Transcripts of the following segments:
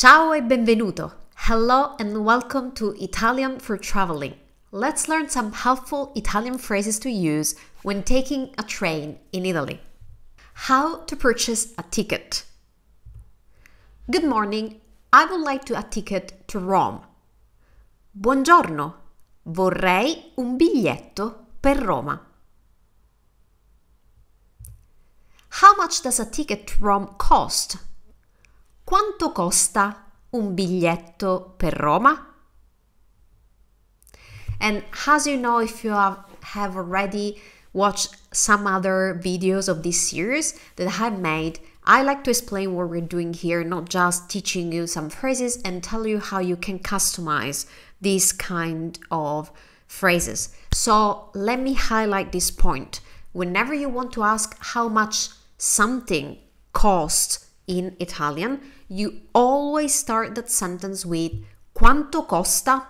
Ciao e benvenuto! Hello and welcome to Italian for Traveling. Let's learn some helpful Italian phrases to use when taking a train in Italy. How to purchase a ticket. Good morning, I would like to a ticket to Rome. Buongiorno, vorrei un biglietto per Roma. How much does a ticket to Rome cost? Quanto costa un biglietto per Roma? And as you know, if you have already watched some other videos of this series that I've made, I like to explain what we're doing here, not just teaching you some phrases and tell you how you can customize these kind of phrases. So let me highlight this point. Whenever you want to ask how much something costs in Italian, you always start that sentence with quanto costa.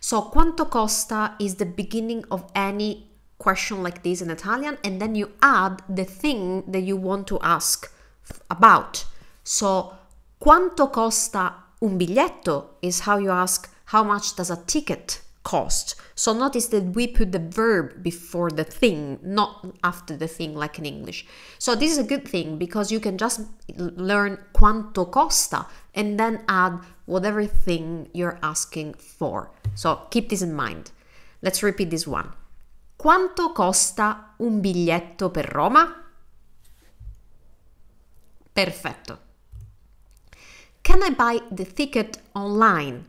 So quanto costa is the beginning of any question like this in Italian, and then you add the thing that you want to ask about. So quanto costa un biglietto is how you ask how much does a ticket cost. So notice that we put the verb before the thing, not after the thing like in English. So this is a good thing because you can just learn quanto costa and then add whatever thing you're asking for. So keep this in mind. Let's repeat this one. Quanto costa un biglietto per Roma? Perfetto. Can I buy the ticket online?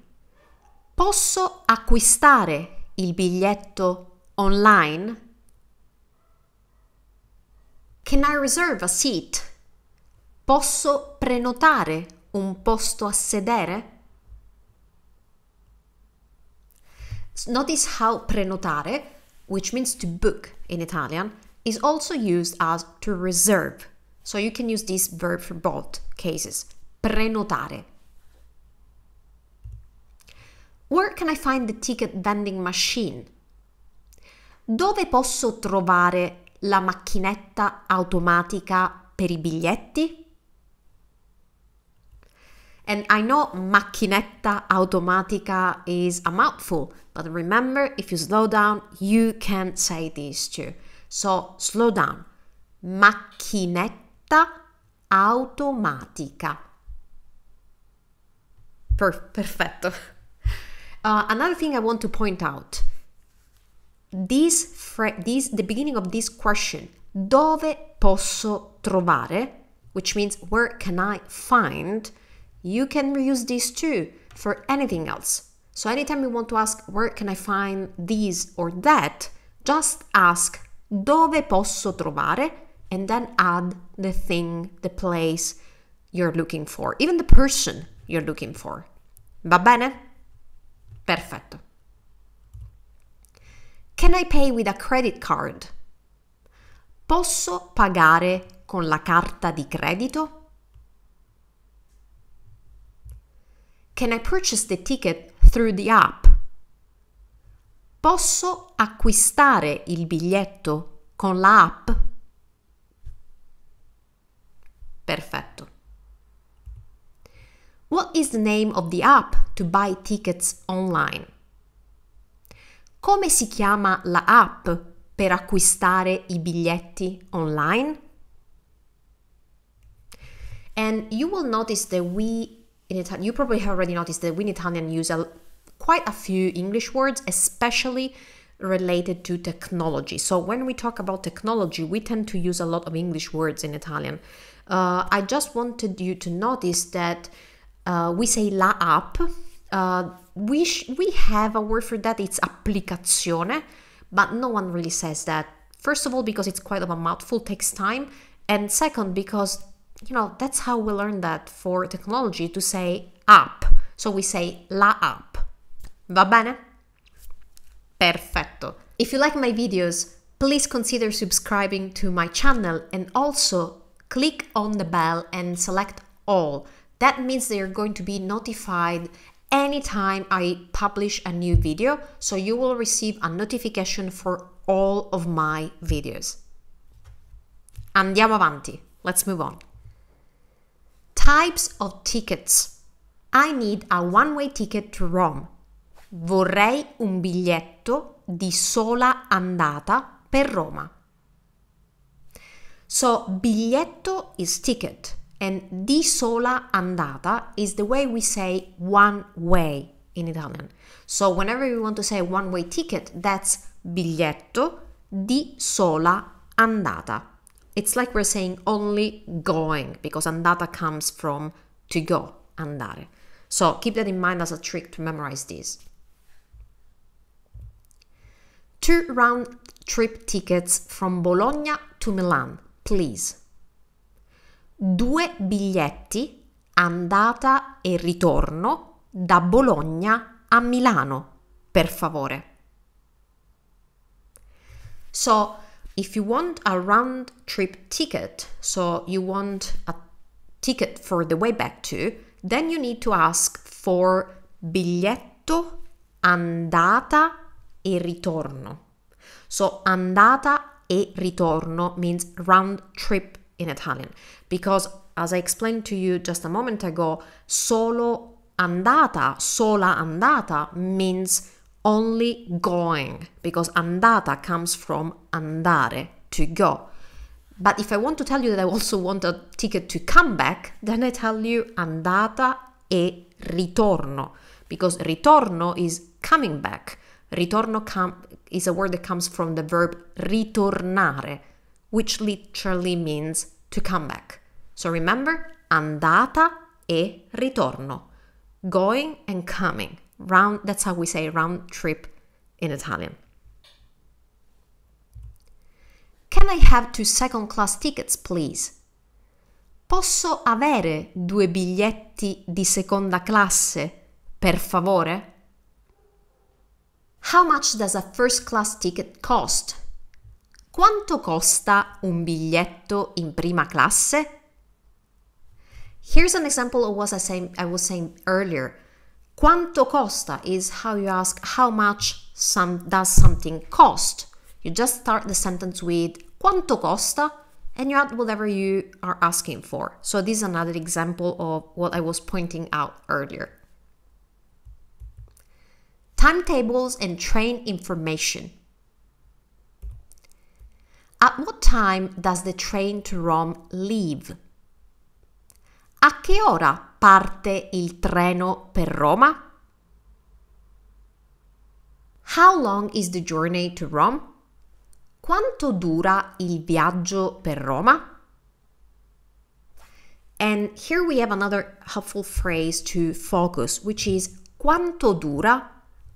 Posso acquistare il biglietto online? Can I reserve a seat? Posso prenotare un posto a sedere? Notice how prenotare, which means to book in Italian, is also used as to reserve. So you can use this verb for both cases. Prenotare. Where can I find the ticket vending machine? Dove posso trovare la macchinetta automatica per I biglietti? And I know macchinetta automatica is a mouthful, but remember, if you slow down, you can say these too. So slow down. Macchinetta automatica. Perfetto. Another thing I want to point out, the beginning of this question, dove posso trovare, which means where can I find, you can reuse this too for anything else. So anytime you want to ask where can I find these or that, just ask dove posso trovare and then add the thing, the place you're looking for, even the person you're looking for. Va bene? Perfetto. Can I pay with a credit card? Posso pagare con la carta di credito? Can I purchase the ticket through the app? Posso acquistare il biglietto con la app? Perfetto. What is the name of the app to buy tickets online? Come si chiama la app per acquistare I biglietti online? And you will notice that you probably have already noticed that we in Italian use quite a few English words, especially related to technology. So when we talk about technology, we tend to use a lot of English words in Italian. I just wanted you to notice that we say la app, we have a word for that, it's applicazione, but no one really says that. First of all, because it's quite of a mouthful, takes time, and second, because, you know, that's how we learn that for technology, to say app. So we say la app. Va bene? Perfetto. If you like my videos, please consider subscribing to my channel and also click on the bell and select all. That means they are going to be notified anytime I publish a new video, so you will receive a notification for all of my videos. Andiamo avanti. Let's move on. Types of tickets. I need a one-way ticket to Rome. Vorrei un biglietto di sola andata per Roma. So, biglietto is ticket, and di sola andata is the way we say one way in Italian. So, whenever we want to say one-way ticket, that's biglietto di sola andata. It's like we're saying only going, because andata comes from to go, andare. So, keep that in mind as a trick to memorize this. 2 round-trip tickets from Bologna to Milan, please. 2 biglietti andata e ritorno da Bologna a Milano, per favore. So, if you want a round-trip ticket, so you want a ticket for the way back to, then you need to ask for biglietto andata e ritorno. So, andata e ritorno means round-trip in Italian, because, as I explained to you just a moment ago, solo andata, sola andata means only going, because andata comes from andare, to go. But if I want to tell you that I also want a ticket to come back, then I tell you andata e ritorno, because ritorno is coming back. Ritorno is a word that comes from the verb ritornare, which literally means to come back. So remember, andata e ritorno, going and coming. Round, that's how we say round trip in Italian. Can I have 2 second-class tickets, please? Posso avere 2 biglietti di seconda classe, per favore? How much does a first-class ticket cost? Quanto costa un biglietto in prima classe? Here's an example of what I was saying earlier. Quanto costa is how you ask how much does something cost. You just start the sentence with quanto costa and you add whatever you are asking for. So this is another example of what I was pointing out earlier. Timetables and train information. At what time does the train to Rome leave? A che ora parte il treno per Roma? How long is the journey to Rome? Quanto dura il viaggio per Roma? And here we have another helpful phrase to focus, which is quanto dura.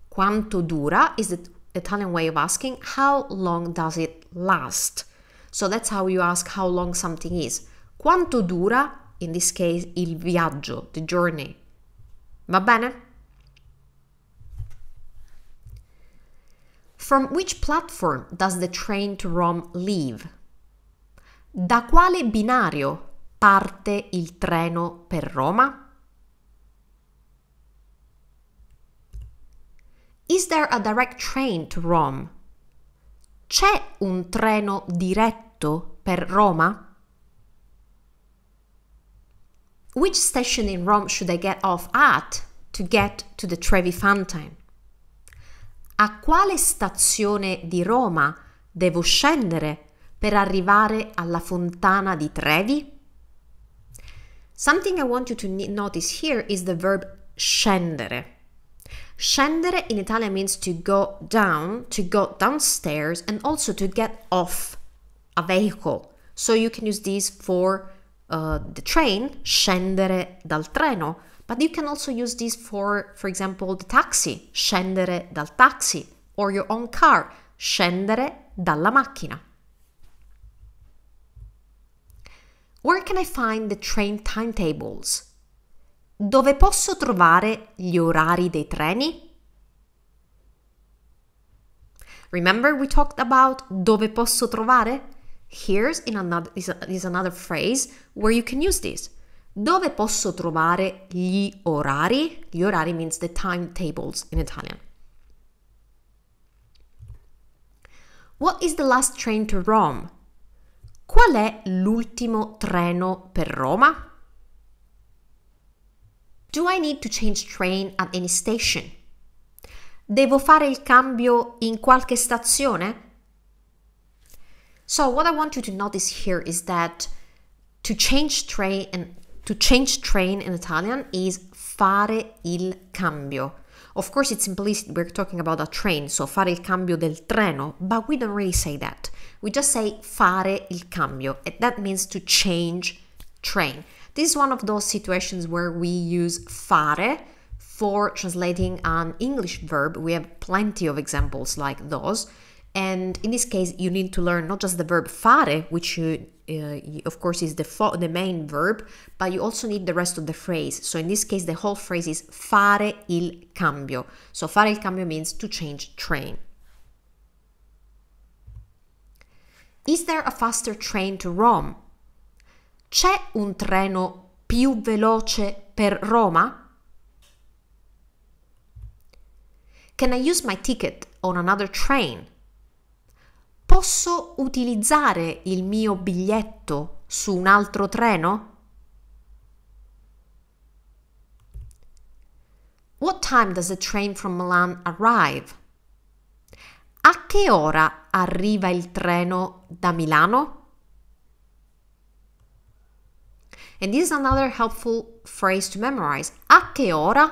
Quanto dura is the Italian way of asking how long does it last. So that's how you ask how long something is. Quanto dura? In this case, il viaggio, the journey. Va bene? From which platform does the train to Rome leave? Da quale binario parte il treno per Roma? Is there a direct train to Rome? C'è un treno diretto per Roma? Which station in Rome should I get off at to get to the Trevi Fountain? A quale stazione di Roma devo scendere per arrivare alla Fontana di Trevi? Something I want you to notice here is the verb scendere. Scendere in Italian means to go down, to go downstairs, and also to get off a vehicle. So you can use these for the train, scendere dal treno, but you can also use this for example, the taxi, scendere dal taxi, or your own car, scendere dalla macchina. Where can I find the train timetables? Dove posso trovare gli orari dei treni? Remember we talked about dove posso trovare? Here's another phrase where you can use this. Dove posso trovare gli orari? Gli orari means the timetables in Italian. What is the last train to Rome? Qual è l'ultimo treno per Roma? Do I need to change train at any station? Devo fare il cambio in qualche stazione? So what I want you to notice here is that to change train in Italian is fare il cambio. Of course, it's implicit, we're talking about a train, so fare il cambio del treno, but we don't really say that. We just say fare il cambio, and that means to change train. This is one of those situations where we use fare for translating an English verb. We have plenty of examples like those. And in this case, you need to learn not just the verb fare, which of course is the main verb, but you also need the rest of the phrase. So in this case, the whole phrase is fare il cambio. So fare il cambio means to change train. Is there a faster train to Rome? C'è un treno più veloce per Roma? Can I use my ticket on another train? Posso utilizzare il mio biglietto su un altro treno? What time does the train from Milan arrive? A che ora arriva il treno da Milano? And this is another helpful phrase to memorize. A che ora?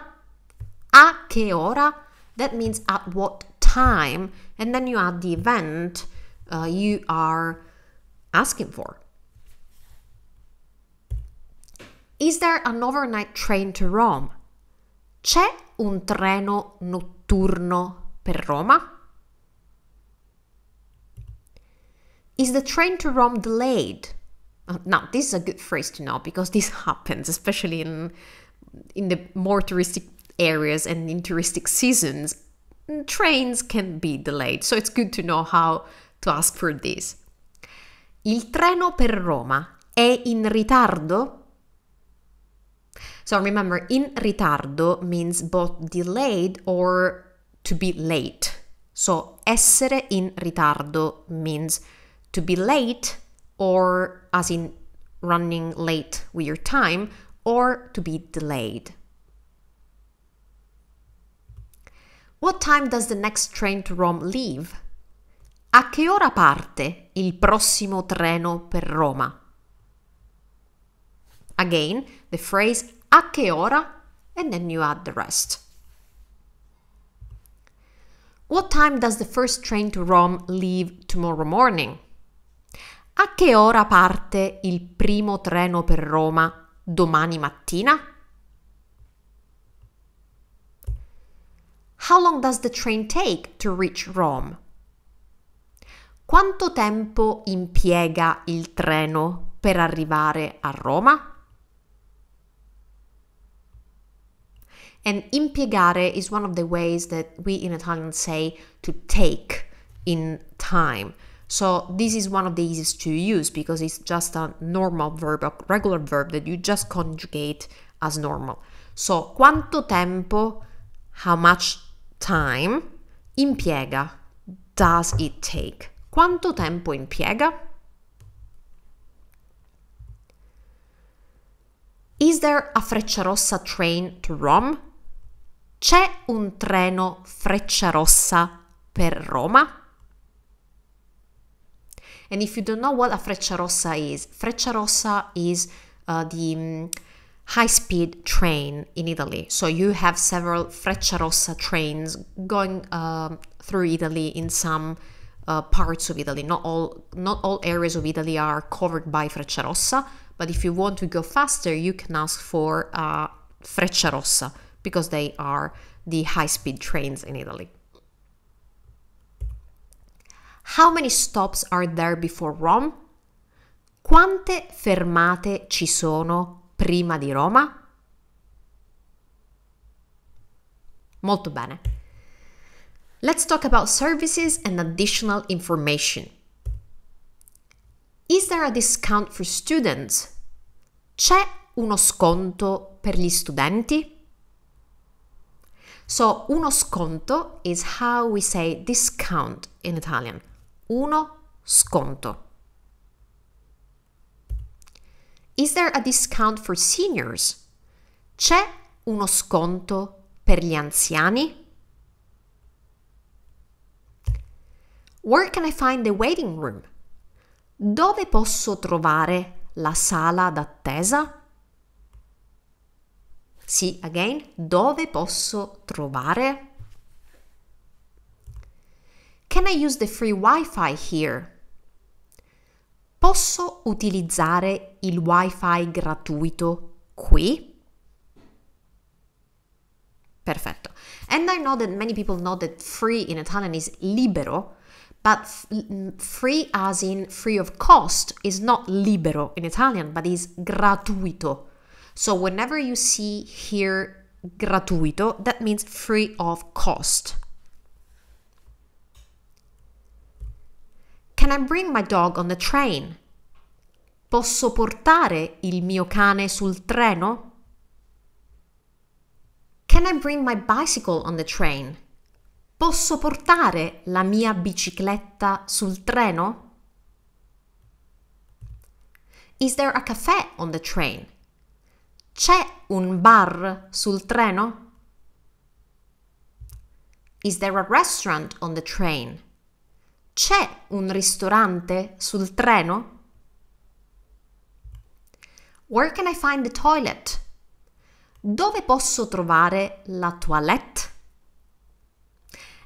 A che ora? That means at what time, and then you add the event you are asking for. Is there an overnight train to Rome? C'è un treno notturno per Roma? Is the train to Rome delayed? Now, this is a good phrase to know because this happens, especially in the more touristic areas and in touristic seasons. Trains can be delayed, so it's good to know how to ask for this. Il treno per Roma è in ritardo? So remember, in ritardo means both delayed or to be late. So essere in ritardo means to be late, or as in running late with your time, or to be delayed. What time does the next train to Rome leave? A che ora parte il prossimo treno per Roma? Again, the phrase a che ora, and then you add the rest. What time does the first train to Rome leave tomorrow morning? A che ora parte il primo treno per Roma domani mattina? How long does the train take to reach Rome? Quanto tempo impiega il treno per arrivare a Roma? And impiegare is one of the ways that we in Italian say to take in time. So this is one of the easiest to use because it's just a normal verb, a regular verb that you just conjugate as normal. So quanto tempo, how much time, impiega, does it take? Quanto tempo impiega? Is there a Frecciarossa train to Rome? C'è un treno Frecciarossa per Roma? And if you don't know what a Frecciarossa is the high-speed train in Italy. So you have several Frecciarossa trains going through Italy in some parts of Italy. Not all areas of Italy are covered by Frecciarossa, but if you want to go faster, you can ask for Frecciarossa because they are the high-speed trains in Italy. How many stops are there before Rome? Quante fermate ci sono prima di Roma? Molto bene. Let's talk about services and additional information. Is there a discount for students? C'è uno sconto per gli studenti? So, uno sconto is how we say discount in Italian. Uno sconto. Is there a discount for seniors? C'è uno sconto per gli anziani? Where can I find the waiting room? Dove posso trovare la sala d'attesa? See again, dove posso trovare? Can I use the free Wi-Fi here? Posso utilizzare il Wi-Fi gratuito qui? Perfetto. And I know that many people know that free in Italian is libero, but free as in free of cost is not libero in Italian, but is gratuito. So whenever you see here gratuito, that means free of cost. Can I bring my dog on the train? Posso portare il mio cane sul treno? Can I bring my bicycle on the train? Posso portare la mia bicicletta sul treno? Is there a cafe on the train? C'è un bar sul treno? Is there a restaurant on the train? C'è un ristorante sul treno? Where can I find the toilet? Dove posso trovare la toilette?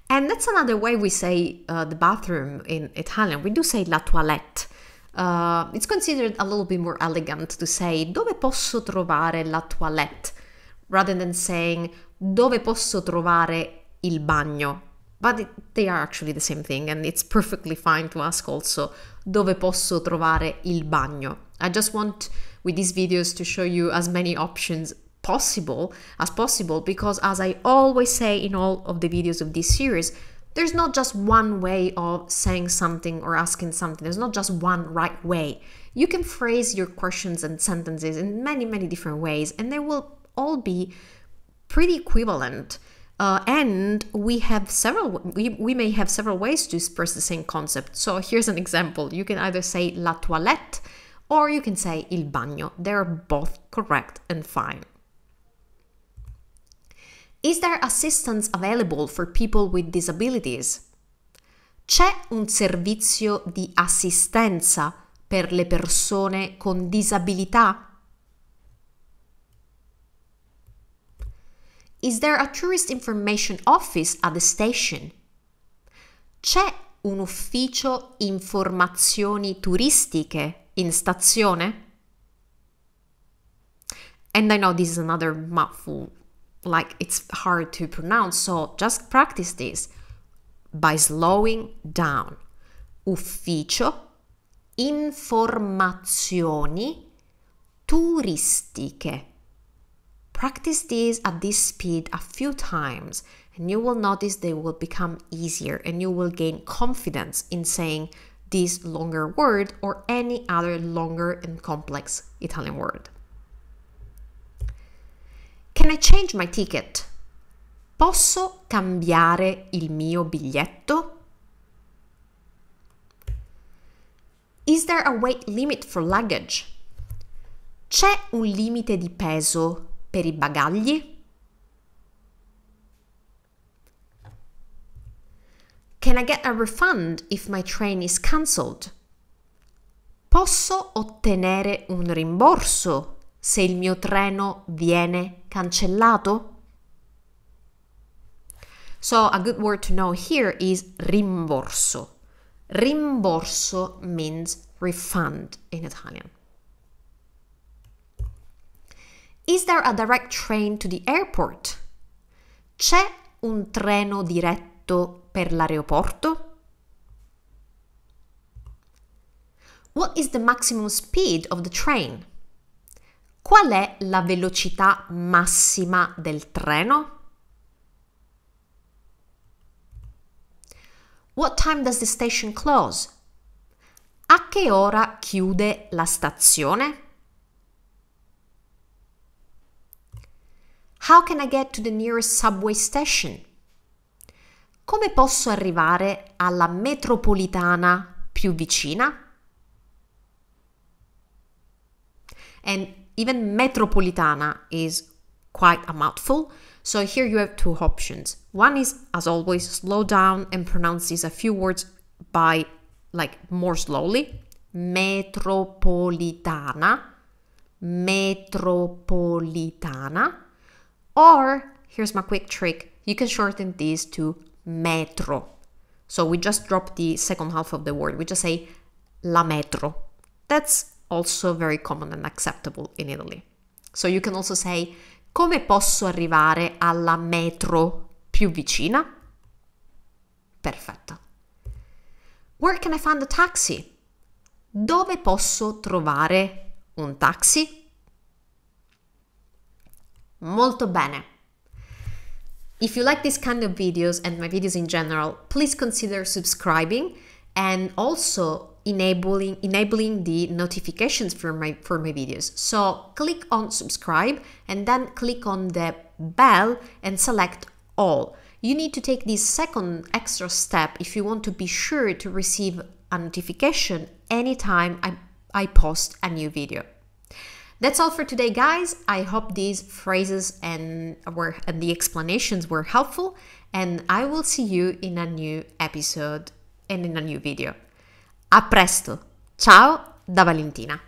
And that's another way we say the bathroom in Italian. We do say la toilette. It's considered a little bit more elegant to say dove posso trovare la toilette rather than saying dove posso trovare il bagno. But they are actually the same thing, and it's perfectly fine to ask also dove posso trovare il bagno. I just want with these videos to show you as many options possible, because as I always say in all of the videos of this series, there's not just one way of saying something or asking something. There's not just one right way. You can phrase your questions and sentences in many, many different ways, and they will all be pretty equivalent. And we may have several ways to express the same concept. So here's an example. You can either say la toilette or you can say il bagno. They're both correct and fine. Is there assistance available for people with disabilities? C'è un servizio di assistenza per le persone con disabilità? Is there a tourist information office at the station? C'è un ufficio informazioni turistiche in stazione? And I know this is another mouthful. Like it's hard to pronounce, so just practice this by slowing down. Ufficio informazioni turistiche. Practice this at this speed a few times and you will notice they will become easier and you will gain confidence in saying this longer word or any other longer and complex Italian word. Can I change my ticket? Posso cambiare il mio biglietto? Is there a weight limit for luggage? C'è un limite di peso per i bagagli? Can I get a refund if my train is cancelled? Posso ottenere un rimborso se il mio treno viene cancellato? So a good word to know here is rimborso. Rimborso means refund in Italian. Is there a direct train to the airport? C'è un treno diretto per l'aeroporto? What is the maximum speed of the train? Qual è la velocità massima del treno? What time does the station close? A che ora chiude la stazione? How can I get to the nearest subway station? Come posso arrivare alla metropolitana più vicina? And even metropolitana is quite a mouthful. So here you have two options. One is, as always, slow down and pronounce these a few words by more slowly. Metropolitana, metropolitana. Or, here's my quick trick, you can shorten these to metro. So we just drop the second half of the word. We just say la metro. That's also very common and acceptable in Italy. So you can also say, come posso arrivare alla metro più vicina? Perfetto. Where can I find a taxi? Dove posso trovare un taxi? Molto bene. If you like this kind of videos and my videos in general, please consider subscribing and also enabling the notifications for my videos. So click on subscribe and then click on the bell and select all. You need to take this second extra step if you want to be sure to receive a notification anytime I post a new video. That's all for today, guys. I hope these phrases and the explanations were helpful, and I will see you in a new episode and in a new video. A presto! Ciao da Valentina!